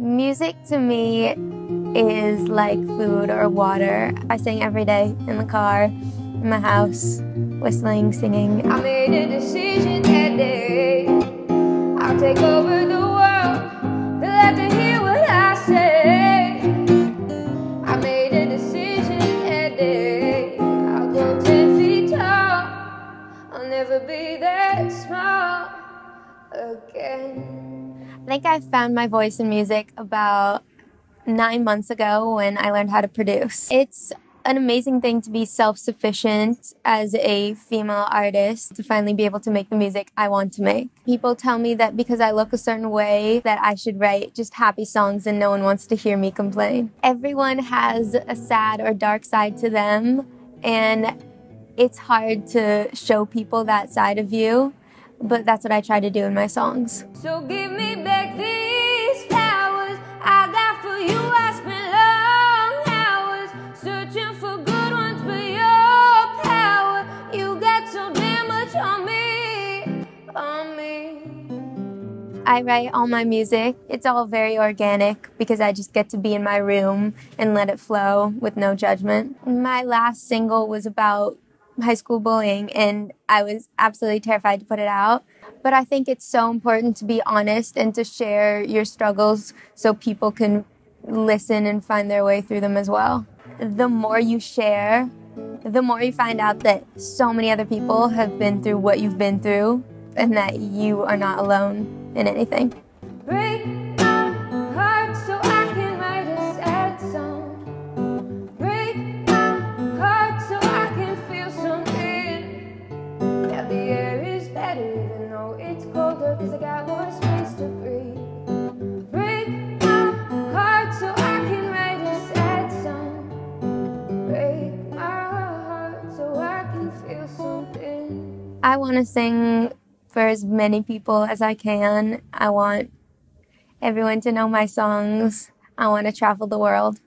Music to me is like food or water. I sing every day in the car, in my house, whistling, singing. I made a decision that day. I'll take over the world. They'll have to hear what I say. I made a decision that day. I'll go 10 feet tall. I'll never be that small again. I think I found my voice in music about 9 months ago when I learned how to produce. It's an amazing thing to be self-sufficient as a female artist, to finally be able to make the music I want to make. People tell me that because I look a certain way that I should write just happy songs and no one wants to hear me complain. Everyone has a sad or dark side to them, and it's hard to show people that side of you. But that's what I try to do in my songs. So give me back these flowers I got for you. I spent long hours searching for good ones, but your power, you got so damn much on me, on me. I write all my music. It's all very organic because I just get to be in my room and let it flow with no judgment. My last single was about high school bullying, and I was absolutely terrified to put it out. But I think it's so important to be honest and to share your struggles so people can listen and find their way through them as well. The more you share, the more you find out that so many other people have been through what you've been through and that you are not alone in anything. Break my heart so I can write a sad song. Break my heart so I can feel something. Yeah, the air is better. It's colder because I got more space to breathe. Break my heart so I can write a sad song. Break my heart so I can feel something. I want to sing for as many people as I can. I want everyone to know my songs. I want to travel the world.